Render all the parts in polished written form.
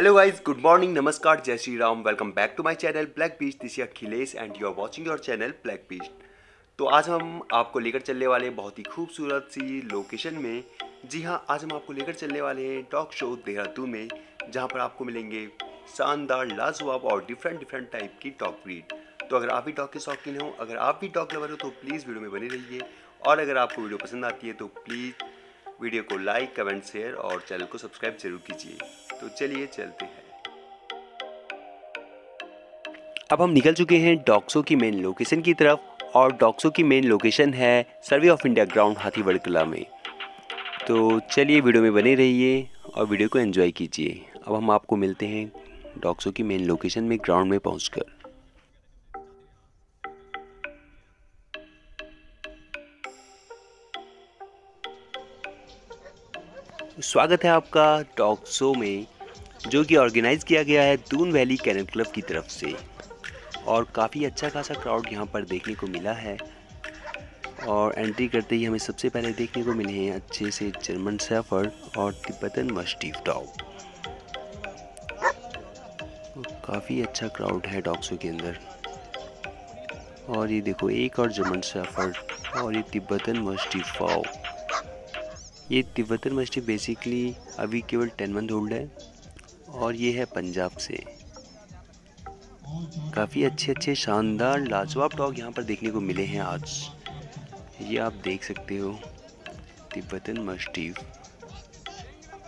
Hello guys, good morning, नमस्कार, जय Shri Ram. Welcome back to my channel black beast. This is Akhilesh and you are watching your channel black beast. तो आज हम आपको लेकर चलने वाले हैं बहुत ही खूबसूरत सी लोकेशन में। जी हाँ, आज हम आपको लेकर चलने वाले हैं डॉग शो देहरादून में, जहाँ पर आपको मिलेंगे शानदार, लाजवाब और डिफरेंट टाइप की डॉग ब्रीड। तो अगर आप भी डॉग के शौकीन हो, अगर आप भी डॉग लवर हो तो प्लीज़ वीडियो में बने रहिए। और अगर आपको वीडियो पसंद आती है तो प्लीज़ वीडियो को लाइक, कमेंट, शेयर और चैनल को सब्सक्राइब जरूर कीजिए। तो चलिए चलते हैं। अब हम निकल चुके हैं डॉग शो की मेन लोकेशन की तरफ, और डॉग शो की मेन लोकेशन है survey of India ground Hathibarkala में। तो चलिए वीडियो में बने रहिए और वीडियो को एंजॉय कीजिए। अब हम आपको मिलते हैं डॉग शो की मेन लोकेशन में, ग्राउंड में पहुँचकर। स्वागत है आपका डॉग शो में, जो कि ऑर्गेनाइज़ किया गया है दून वैली कैनल क्लब की तरफ से। और काफ़ी अच्छा खासा क्राउड यहाँ पर देखने को मिला है। और एंट्री करते ही हमें सबसे पहले देखने को मिले हैं अच्छे से जर्मन शेफर्ड और तिब्बतन मस्टिफ डॉग। काफ़ी अच्छा क्राउड है डॉग शो के अंदर। और ये देखो, एक और जर्मन शेफर्ड और ये तिब्बतन मस्टिफ डॉग। ये तिब्बतन मस्टिफ बेसिकली अभी केवल 10 मंथ ओल्ड है, और ये है पंजाब से। काफ़ी अच्छे शानदार लाजवाब डॉग यहाँ पर देखने को मिले हैं आज। ये आप देख सकते हो तिब्बतन मस्टिफ,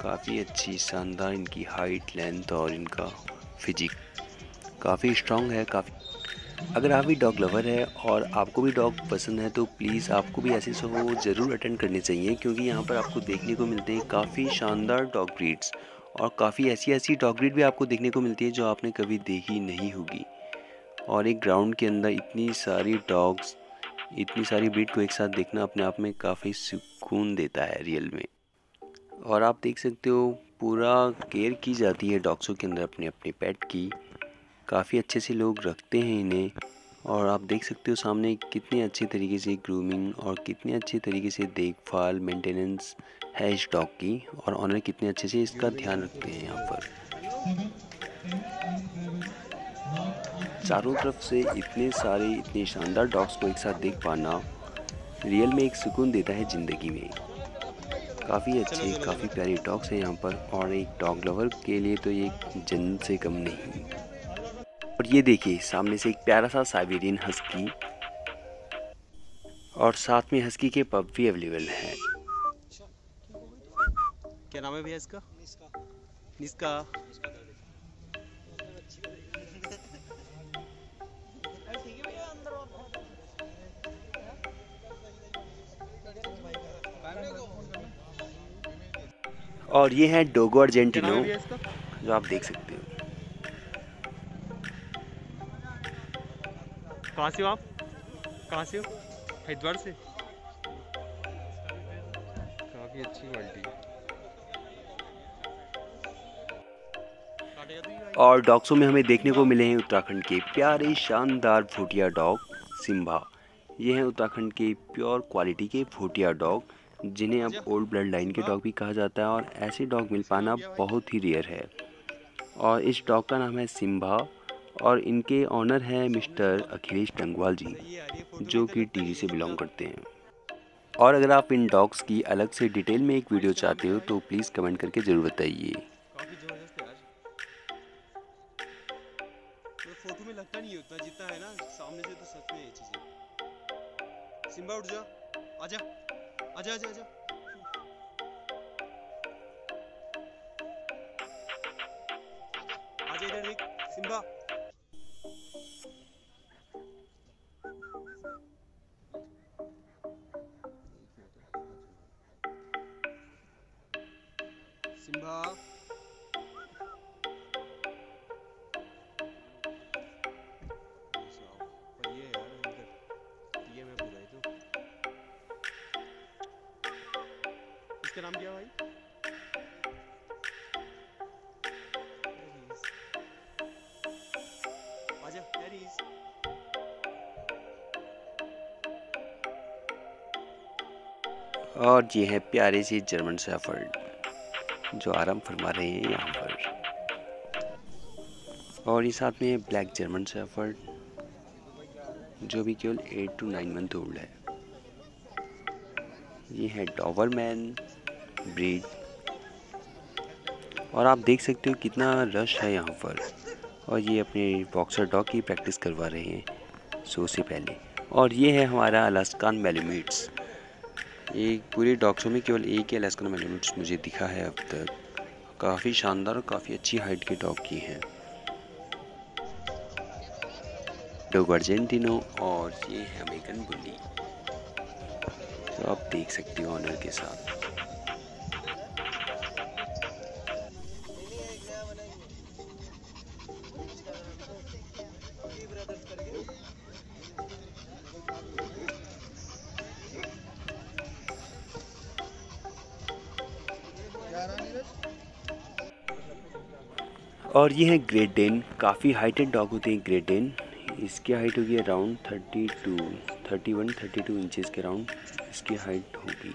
काफ़ी अच्छी शानदार इनकी हाइट, लेंथ और इनका फिजिक काफ़ी स्ट्रॉन्ग है। अगर आप भी डॉग लवर है और आपको भी डॉग पसंद है तो प्लीज़ आपको भी ऐसे शो ज़रूर अटेंड करने चाहिए, क्योंकि यहाँ पर आपको देखने को मिलते हैं काफ़ी शानदार डॉग ब्रीड्स, और काफ़ी ऐसी डॉग ब्रीड भी आपको देखने को मिलती है जो आपने कभी देखी नहीं होगी। और एक ग्राउंड के अंदर इतनी सारी डॉग्स, इतनी सारी ब्रीड को एक साथ देखना अपने आप में काफ़ी सुकून देता है रियल में। और आप देख सकते हो पूरा केयर की जाती है डॉग शो के अंदर अपने अपने पेट की। काफ़ी अच्छे से लोग रखते हैं इन्हें, और आप देख सकते हो सामने कितने अच्छे तरीके से ग्रूमिंग और कितने अच्छे तरीके से देखभाल, मेंटेनेंस है इस डॉग की, और ऑनर कितने अच्छे से इसका ध्यान रखते हैं। यहाँ पर चारों तरफ से इतने शानदार डॉग्स को एक साथ देख पाना रियल में एक सुकून देता है ज़िंदगी में। काफ़ी अच्छे, काफ़ी प्यारे डॉग्स हैं यहाँ पर, और एक डॉग लवर के लिए तो ये जन्नत से कम नहीं। और ये देखिए सामने से एक प्यारा सा साइबेरियन हस्की, और साथ में हस्की के पप भी अवेलेबल है। क्या नाम है भैया इसका? निस्का। और ये है डोगो अर्जेंटिनो, जो आप देख सकते हो। कहाँ से हो आप? कहाँ से हो? हैदराबाद से। काफ़ी अच्छी क्वालिटी। और डॉग शो में हमें देखने को मिले हैं उत्तराखंड के प्यारे शानदार भोटिया डॉग सिम्बा। ये हैं उत्तराखंड के प्योर क्वालिटी के भोटिया डॉग, जिन्हें अब ओल्ड ब्लड लाइन के डॉग भी कहा जाता है, और ऐसे डॉग मिल पाना बहुत ही रेयर है। और इस डॉग का नाम है सिम्बा, और इनके ऑनर हैं मिस्टर अखिलेश टंगवाल जी, जो कि टिहरी से बिलोंग करते हैं। और अगर आप इन डॉग्स की अलग से डिटेल में एक वीडियो चाहते हो तो प्लीज़ कमेंट करके ज़रूर बताइए। फोटो में लगता नहीं उतना जितना है ना सामने से, तो सच में ये चीज़ें। सिम्बा उठ जा, आजा आजा आजा आजा। आजा इधर देख सिम्बा। सिम्बा ये यार ये मैं पूरा तो इसका नाम क्या भाई? आजा पेरिस। और ये है प्यारे से जर्मन शेफर्ड, जो आराम फरमा रहे हैं यहाँ पर। और ये साथ में ब्लैक जर्मन शेफर्ड जो भी केवल 8 to 9 मंथ ओल्ड है। ये है डॉबरमैन ब्रीड। और आप देख सकते हो कितना रश है यहाँ पर। और ये अपने बॉक्सर डॉग की प्रैक्टिस करवा रहे हैं शो से पहले। और ये है हमारा अलास्कान मैलाम्यूट्स। ये पूरे डॉग शो में केवल एक ही अलास्कान मैलाम्यूट्स मुझे दिखा है अब तक। काफ़ी शानदार और काफ़ी अच्छी हाइट के डॉग की हैं। डोग अर्जेंटिनो और ये है अमेरिकन बुली। तो आप देख सकते हो ऑनर के साथ। और ये है ग्रेट डेन। काफ़ी हाइटेड डॉग होते हैं ग्रेट डेन। इसकी हाइट होगी अराउंड 31-32 इंचेस के अराउंड इसकी हाइट होगी।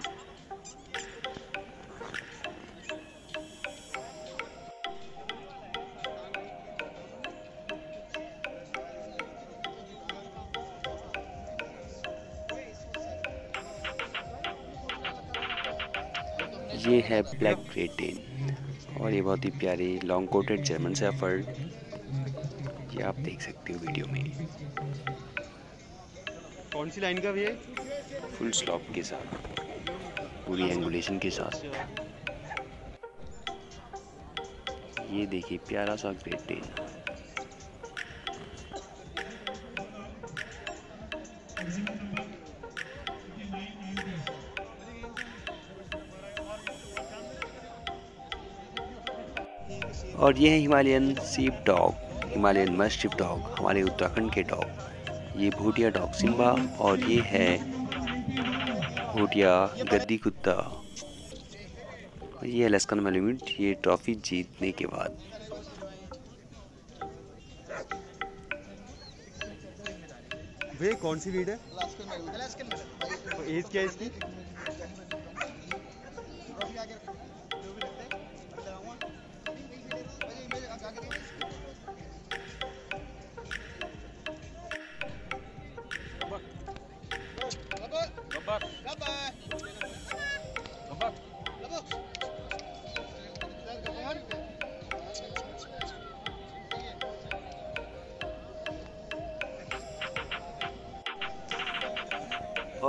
ये है ब्लैक ग्रेट डेन। और ये बहुत ही प्यारे लॉन्ग कोटेड जर्मन शेफर्ड, ये आप देख सकते हो वीडियो में। कौन सी लाइन का भी है? फुल स्लॉप के साथ, पूरी एंगुलेशन के साथ। ये देखिए प्यारा सा ग्रेट डेन। और ये है Himalayan sheep dog, Himalayan mastiff dog, हमारे उत्तराखंड के डॉग। ये भोटिया डॉग सिम्बा। और ये है भोटिया गद्दी कुत्ता। और ये अलास्कन मैलाम्यूट, ये ट्रॉफी जीतने के बाद। वे कौन सी ब्रीड है? एज क्या है इसकी?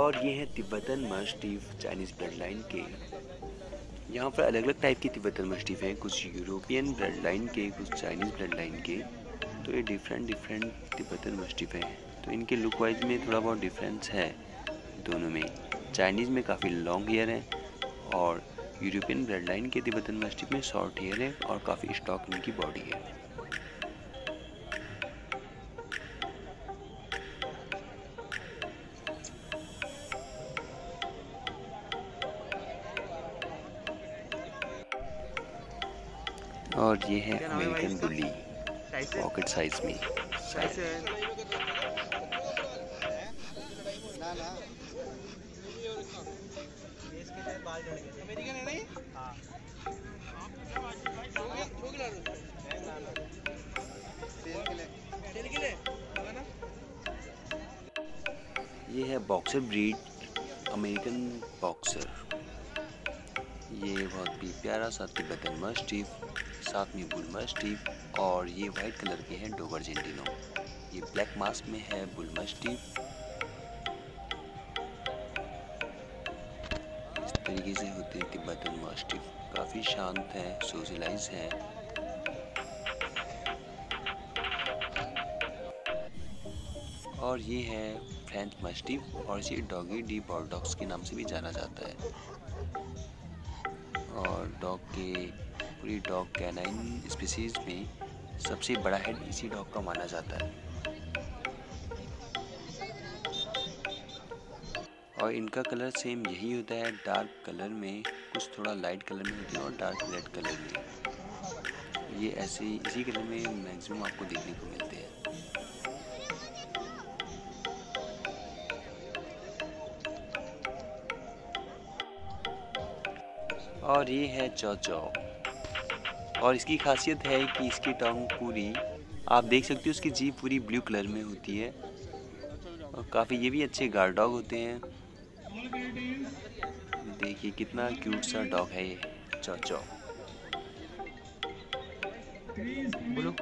और ये है Tibetan mastiff, Chinese blood line के। यहाँ पर अलग अलग टाइप के तिब्बतन मास्टिफ हैं, कुछ यूरोपियन ब्लड लाइन के, कुछ चाइनीज़ ब्लड लाइन के। तो ये डिफरेंट तिब्बतन मास्टिफ हैं। तो इनके लुक वाइज में थोड़ा बहुत डिफरेंस है दोनों में। चाइनीज़ में काफ़ी लॉन्ग हेयर है और यूरोपियन ब्लड लाइन के तिब्बतन मास्टिफ में शॉर्ट हेयर है और काफ़ी स्टॉक इनकी बॉडी है। और ये है अमेरिकन बुली, पॉकेट साइज में। ये है बॉक्सर ब्रीड, अमेरिकन बॉक्सर। ये बहुत ही प्यारा सा तिब्बतन मास्टिफ, साथ में बुल मास्टिफ। और ये वाइट कलर के हैं डॉग अर्जेंटिनो। ये ब्लैक मास्क में है बुल मास्टिफ। इस तरीके से होते हैं तिब्बतन मास्टिफ। काफ़ी शांत है, सोशलाइज है। और ये है फ्रेंच मास्टिफ, और ये डॉगी डी बॉर्डो के नाम से भी जाना जाता है। और डॉग के पूरी डॉग कैनाइन स्पीसीज में सबसे बड़ा हेड इसी डॉग का माना जाता है। और इनका कलर सेम यही होता है, डार्क कलर में, कुछ थोड़ा लाइट कलर में होते हैं और डार्क रेड कलर में। ये ऐसे इसी कलर में मैक्सिमम आपको देखने को मिलते हैं। और ये है चौ चौ। और इसकी खासियत है कि इसकी टांग पूरी आप देख सकते हो उसकी जीभ पूरी ब्लू कलर में होती है और काफ़ी ये भी अच्छे गार्ड डॉग होते हैं। देखिए कितना क्यूट सा डॉग है ये चौ चौ। बोलो।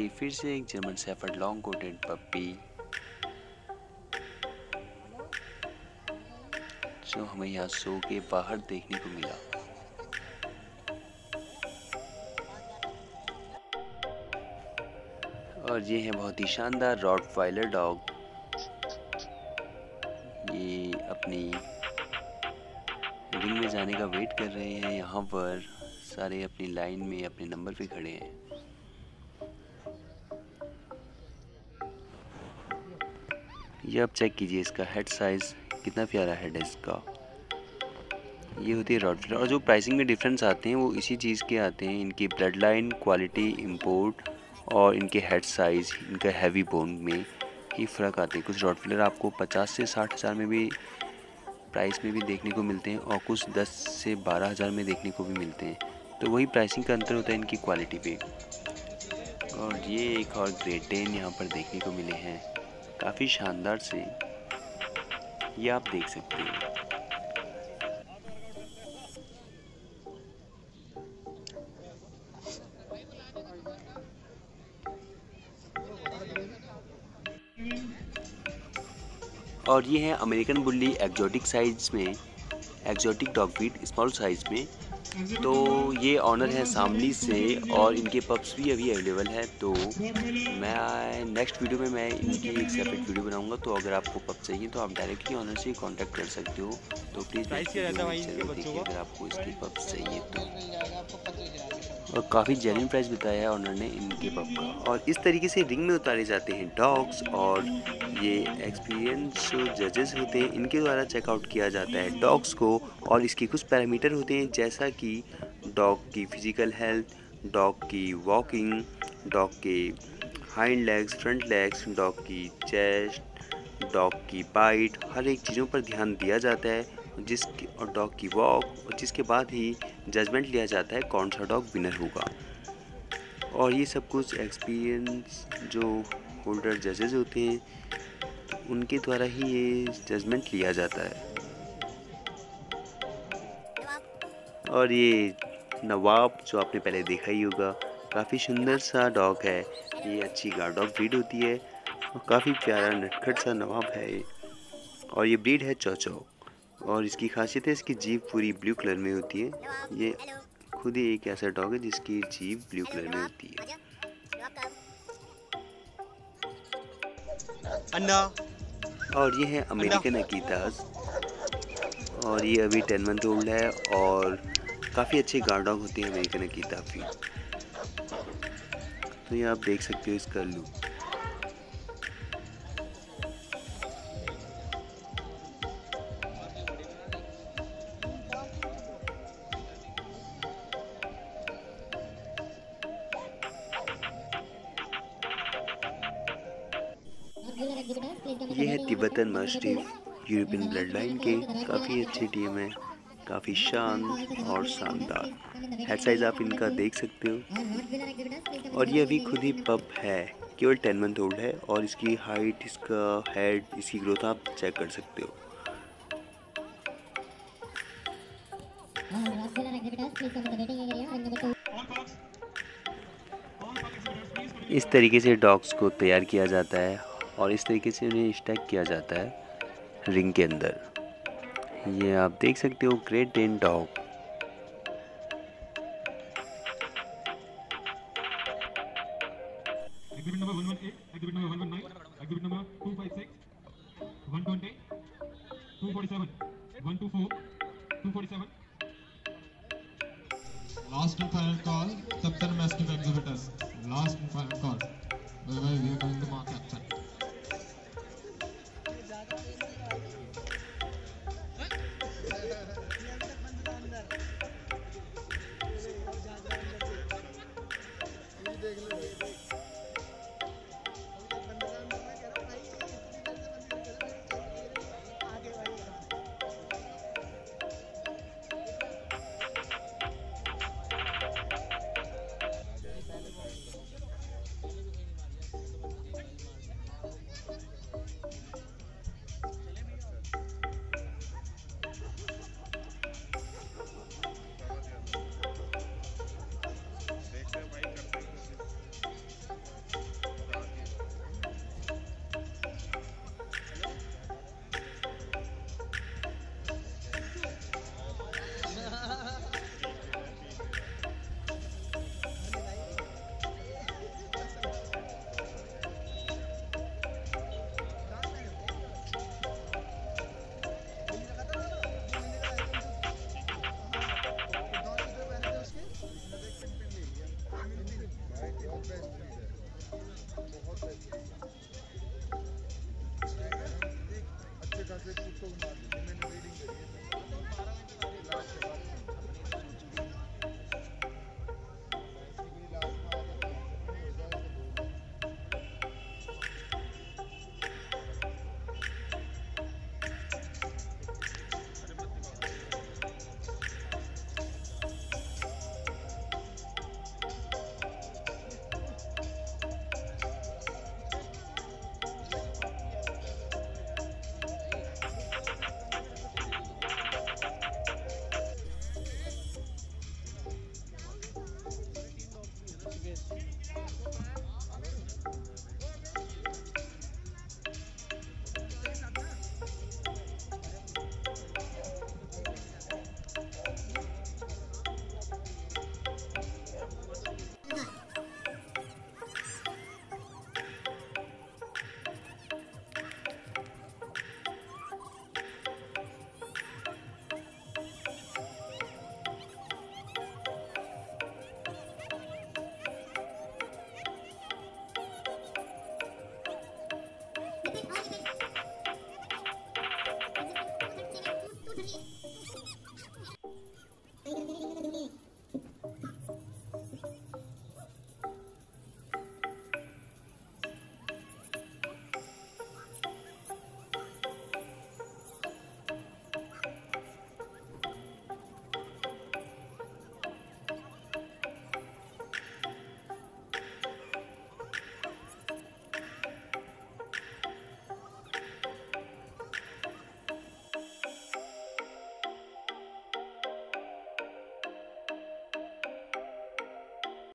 ये फिर से एक German shepherd long coated puppy जो हमें यहाँ शो के बाहर देखने को मिला। और ये है बहुत ही शानदार रॉटवाइलर डॉग। ये अपनी रिंग में जाने का वेट कर रहे हैं। यहाँ पर सारे अपनी लाइन में अपने नंबर पे खड़े हैं। ये आप चेक कीजिए इसका हेड साइज कितना प्यारा हेड है इसका। ये होती है रॉटवाइलर। और जो प्राइसिंग में डिफरेंस आते हैं वो इसी चीज़ के आते हैं, इनकी ब्लड लाइन, क्वालिटी, इंपोर्ट और इनके हेड साइज़, इनका हैवी बोन में ही फ़र्क आते हैं। कुछ रॉटवाइलर आपको 50 से 60 हज़ार में भी प्राइस में भी देखने को मिलते हैं और कुछ 10 से 12 हज़ार में देखने को भी मिलते हैं। तो वही प्राइसिंग का अंतर होता है इनकी क्वालिटी पे। और ये एक और ग्रेट डेन यहाँ पर देखने को मिले हैं काफ़ी शानदार से, ये आप देख सकते हैं। और ये है अमेरिकन बुल्ली एक्जॉटिक साइज़ में, exotic dog breed small size में। तो ये ऑनर है शामली से और इनके पप्स भी अभी अवेलेबल है। तो मैं नेक्स्ट वीडियो में मैं इनकी एक सेपरेट वीडियो बनाऊंगा। तो अगर आपको पप चाहिए तो आप डायरेक्टली ऑनर से कांटेक्ट कर सकते हो। तो प्लीज़ अगर आपको इसके पप्स चाहिए तो। और काफ़ी जेन्युइन प्राइस बताया है ऑनर ने इनके पप का। और इस तरीके से रिंग में उतारे जाते हैं डॉग्स और ये एक्सपीरियंस जो जजेस होते हैं इनके द्वारा चेकआउट किया जाता है डॉग्स को। और इसके कुछ पैरामीटर होते हैं जैसा कि डॉग की फिजिकल हेल्थ, डॉग की वॉकिंग, डॉग के hind legs, front legs, dog की चेस्ट, डॉग की बाइट, हर एक चीज़ों पर ध्यान दिया जाता है जिसके और डॉग की वॉक और जिसके बाद ही जजमेंट लिया जाता है कौन सा डॉग विनर होगा। और ये सब कुछ एक्सपीरियंस जो होल्डर जजेस होते हैं उनके द्वारा ही ये जजमेंट लिया जाता है। और ये नवाब जो आपने पहले देखा ही होगा काफ़ी सुंदर सा डॉग है। ये अच्छी गार्ड डॉग ब्रीड होती है और काफ़ी प्यारा नटखट सा नवाब है ये। और ये ब्रीड है चौ चौ और इसकी खासियत है इसकी जीभ पूरी ब्लू कलर में होती है। ये खुद ही एक ऐसा डॉग है जिसकी जीभ ब्लू कलर में होती है। और ये है अमेरिकन अकीतास और ये अभी 10 मंथ ओल्ड है और काफ़ी अच्छे गार्ड डॉग होते हैं अमेरिकन अकीता भी। तो ये आप देख सकते हो इसका लुक। ये है Tibetan mastiff, European blood line के, काफ़ी अच्छी टीम है, काफ़ी शान और शानदार हेड साइज़ आप इनका देख सकते हो। और ये अभी खुद ही पप है, केवल 10 मंथ ओल्ड है और इसकी हाइट, इसका हेड, इसकी ग्रोथ आप चेक कर सकते हो। इस तरीके से डॉग्स को तैयार किया जाता है और इस तरीके से उन्हें स्टैक किया जाता है रिंग के अंदर। ये आप देख सकते हो great Dane dog. Last final call, Saptar Mastiff exhibitors. Last final call.